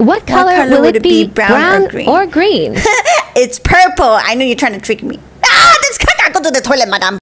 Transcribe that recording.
What color would it be? Brown or green? It's purple. I knew you're trying to trick me. Ah, this caca, go to the toilet, madame.